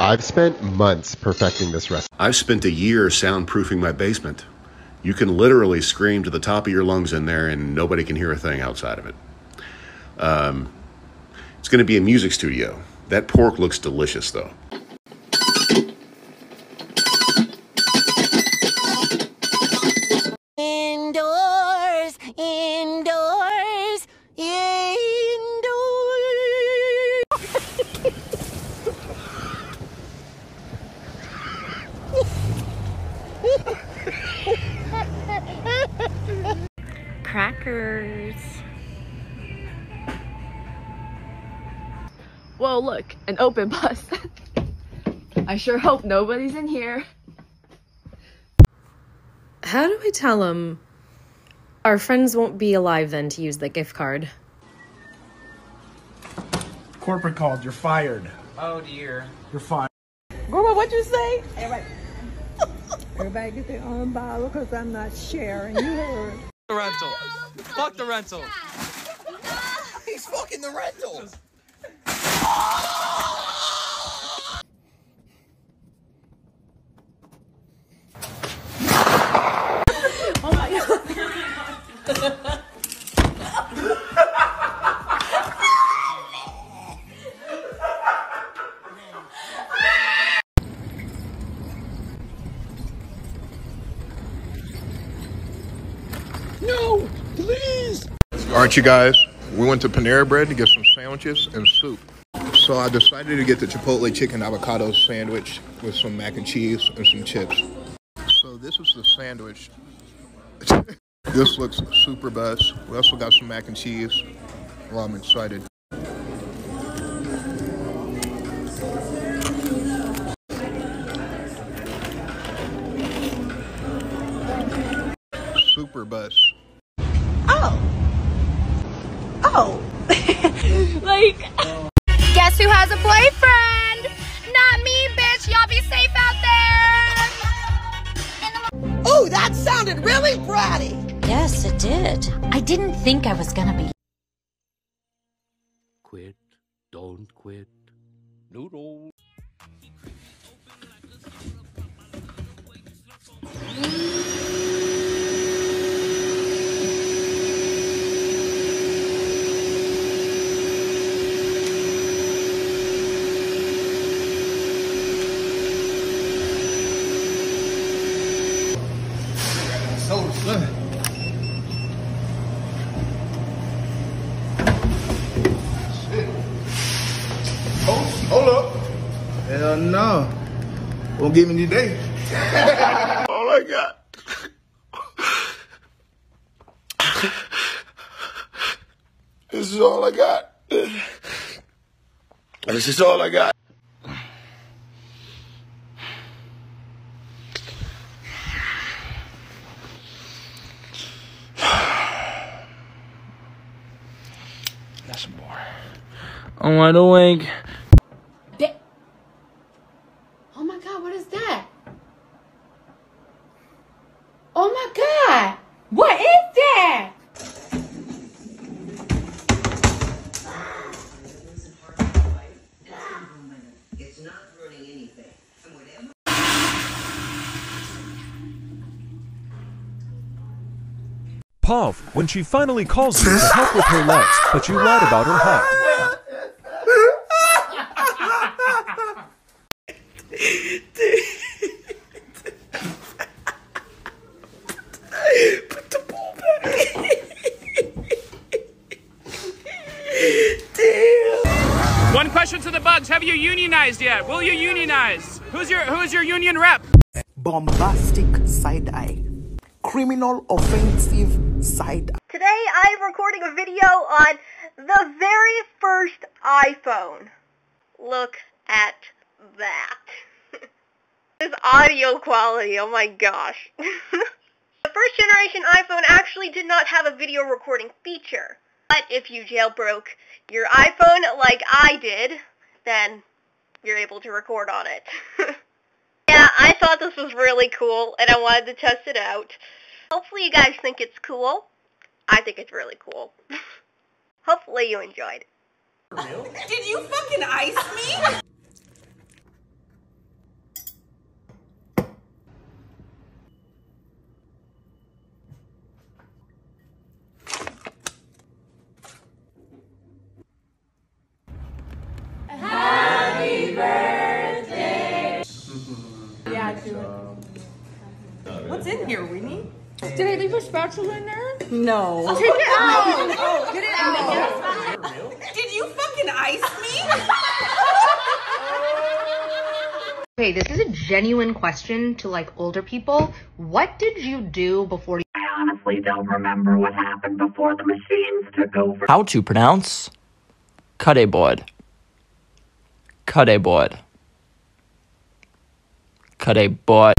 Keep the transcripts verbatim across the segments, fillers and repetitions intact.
I've spent months perfecting this recipe. I've spent a year soundproofing my basement. You can literally scream to the top of your lungs in there and nobody can hear a thing outside of it. Um, it's going to be a music studio. That pork looks delicious though. Indoors, indoors, indoors. Crackers. Whoa, look, an open bus. I sure hope nobody's in here. How do we tell them our friends won't be alive then to use the gift card? Corporate called, you're fired. Oh dear. You're fired. Grandma, what'd you say? Everybody, everybody get their own bottle because I'm not sharing. You heard. The rental. No, Fuck the rental. No. He's fucking the rental. Oh my god. No, please. Alright you guys, we went to Panera Bread to get some sandwiches and soup. So I decided to get the Chipotle chicken avocado sandwich with some mac and cheese and some chips. So this is the sandwich. This looks super buzz. We also got some mac and cheese. Well, I'm excited. Super buzz. Oh. Oh. Like... Oh. Guess who has a boyfriend? Not me, bitch. Y'all be safe out there. Oh, that sounded really bratty. Yes, it did. I didn't think I was gonna be. Quit. Don't quit. Noodles. Hell no. Won't give me today. Oh my god. This is all I got. This is all I got. That's a bar. I'm wide awake. When she finally calls you to help with her legs, but you lied about her height. Put the ball back. One question to the bugs: have you unionized yet? Will you unionize? Who's your Who's your union rep? Bombastic side eye. Criminal offensive side. Today I'm recording a video on the very first iPhone. Look at that. This audio quality, oh my gosh. The first generation iPhone actually did not have a video recording feature. But if you jailbroke your iPhone like I did, then you're able to record on it. Yeah, I thought this was really cool, and I wanted to test it out. Hopefully you guys think it's cool. I think it's really cool. Hopefully you enjoyed. Did you fucking ice me? here, Winnie. Did I leave a spatula in there? No. I'll take it out. No. Oh, get it out. Did you fucking ice me? Okay, this is a genuine question to like older people. What did you do before you... I honestly don't remember what happened before the machines took over. How to pronounce cutty board. Cutty board. Cutty board.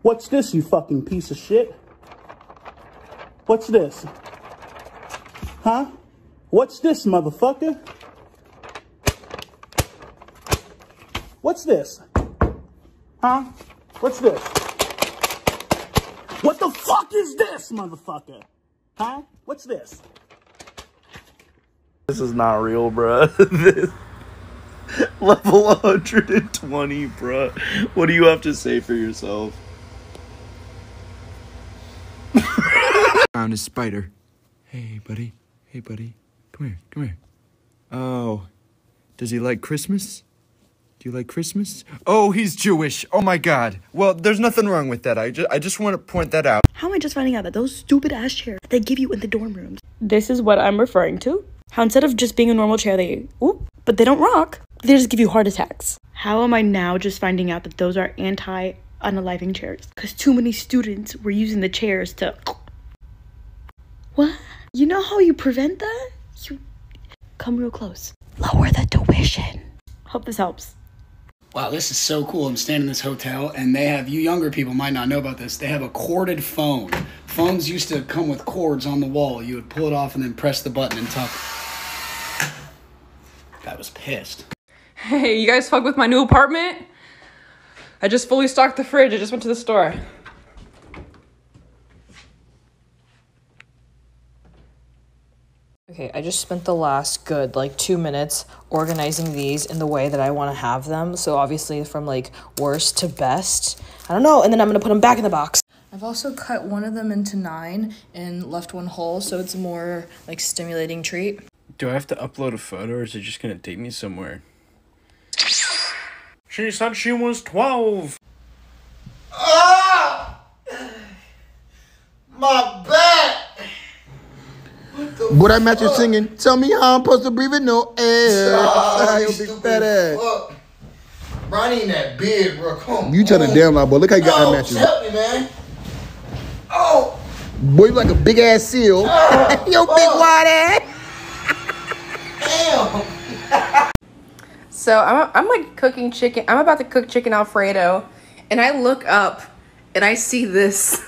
What's this, you fucking piece of shit? What's this? Huh? What's this, motherfucker? What's this? Huh? What's this? What the fuck is this, motherfucker? Huh? What's this? This is not real, bruh. This... Level one hundred twenty, bruh. What do you have to say for yourself? Found a spider. Hey, buddy. Hey, buddy. Come here. Come here. Oh. Does he like Christmas? Do you like Christmas? Oh, he's Jewish. Oh, my God. Well, there's nothing wrong with that. I just, I just want to point that out. How am I just finding out that those stupid-ass chairs that they give you in the dorm rooms? This is what I'm referring to. How instead of just being a normal chair, they... Ooh, but they don't rock. They just give you heart attacks. How am I now just finding out that those are anti-unaliving chairs? Because too many students were using the chairs to... What? You know how you prevent that? You come real close. Lower the tuition. Hope this helps. Wow, this is so cool. I'm staying in this hotel and they have, you younger people might not know about this, they have a corded phone. Phones used to come with cords on the wall. You would pull it off and then press the button and tuck. That was pissed. Hey, you guys fuck with my new apartment? I just fully stocked the fridge. I just went to the store. Okay, I just spent the last good, like, two minutes organizing these in the way that I want to have them. So, obviously, from, like, worst to best. I don't know. And then I'm going to put them back in the box. I've also cut one of them into nine and left one whole, so it's a more, like, stimulating treat. Do I have to upload a photo, or is it just going to take me somewhere? She said she was twelve! Ah! My back! What I'm at you singing, tell me how I'm supposed to breathe in no air. Oh, you big fat ass. Ronnie ain't that big, bro. Come on. You tell the damn lie, boy. Look how you got eye matches. Help me, man. Oh. Boy, you like a big ass seal. Oh. Yo, oh. Big wide ass. Damn. So I'm, I'm like cooking chicken. I'm about to cook chicken Alfredo. And I look up and I see this.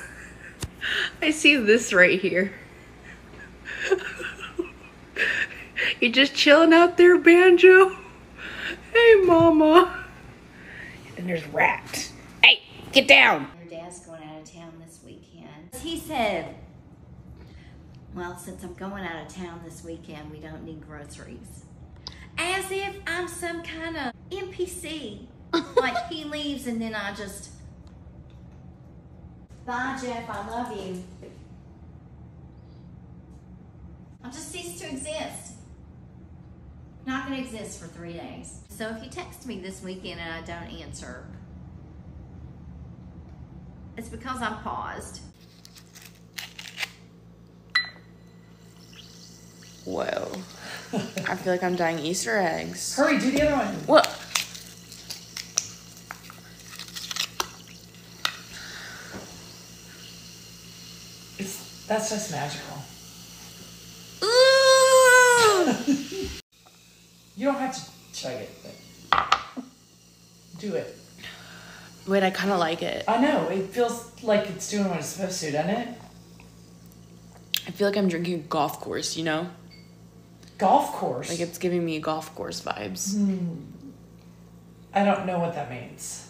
I see this right here. You just chilling out there, Banjo? Hey, Mama. And there's Rat. Hey, get down. Your dad's going out of town this weekend. He said, well, since I'm going out of town this weekend, we don't need groceries. As if I'm some kind of N P C. Like, he leaves and then I just... Bye, Jeff. I love you. I'll just cease to exist. Not gonna exist for three days. So if you text me this weekend and I don't answer, it's because I'm paused. Whoa. I feel like I'm dying Easter eggs. Hurry, do the other one. What? It's, that's just magical. You don't have to chug it, but do it. Wait, I kind of like it. I know. It feels like it's doing what it's supposed to, doesn't it? I feel like I'm drinking a golf course, you know? Golf course? Like it's giving me golf course vibes. Mm. I don't know what that means.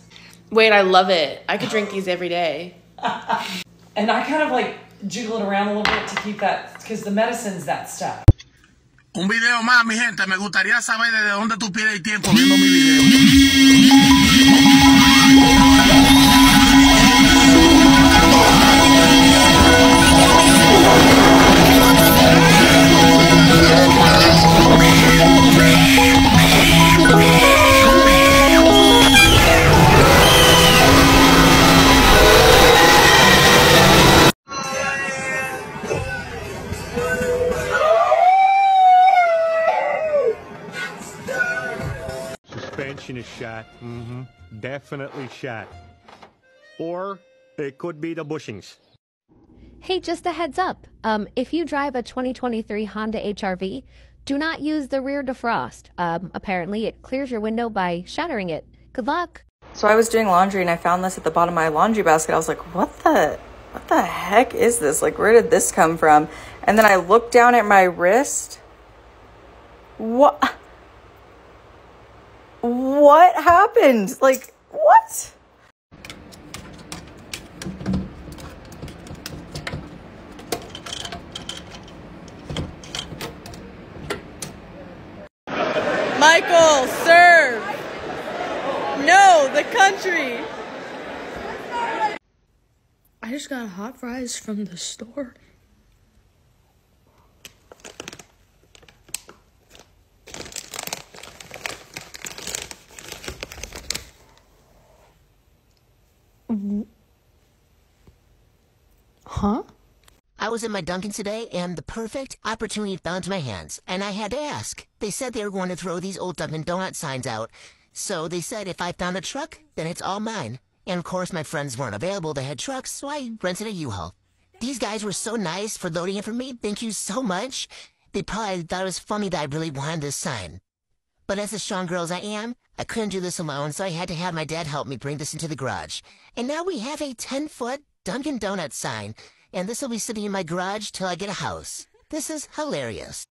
Wait, I love it. I could drink these every day. And I kind of like jiggle it around a little bit to keep that, because the medicine's that stuff. Un video más, mi gente. Me gustaría saber desde dónde tú pierdes el tiempo viendo mi video. suspension is shot. Mm-hmm. Definitely shot. Or it could be the bushings. Hey, just a heads up. Um, if you drive a twenty twenty-three Honda H R V, do not use the rear defrost. Um, apparently it clears your window by shattering it. Good luck. So I was doing laundry and I found this at the bottom of my laundry basket. I was like, what the, what the heck is this? Like, where did this come from? And then I looked down at my wrist. What? What happened? Like, what? Michael, serve! No, the country! I just got hot fries from the store. Huh? I was at my Dunkin' today, and the perfect opportunity fell into my hands, and I had to ask. They said they were going to throw these old Dunkin' Donut signs out, so they said if I found a truck, then it's all mine. And of course my friends weren't available that had trucks, so I rented a U-Haul. These guys were so nice for loading it for me, thank you so much. They probably thought it was funny that I really wanted this sign. But as the strong girl as I am, I couldn't do this alone, so I had to have my dad help me bring this into the garage. And now we have a ten-foot Dunkin' Donut sign, and this will be sitting in my garage till I get a house. This is hilarious.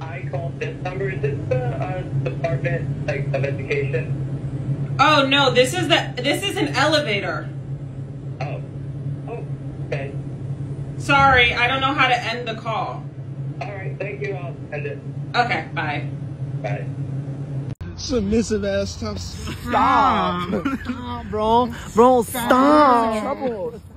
I called this number. Is this the uh, Department like, of Education? Oh no, this is the this is an elevator. Oh. Oh. Okay. Sorry, I don't know how to end the call. All right, thank you. I'll end it. Okay. Bye. Bye. Submissive ass stuff. Stop. Stop, bro. Bro, stop. Stop.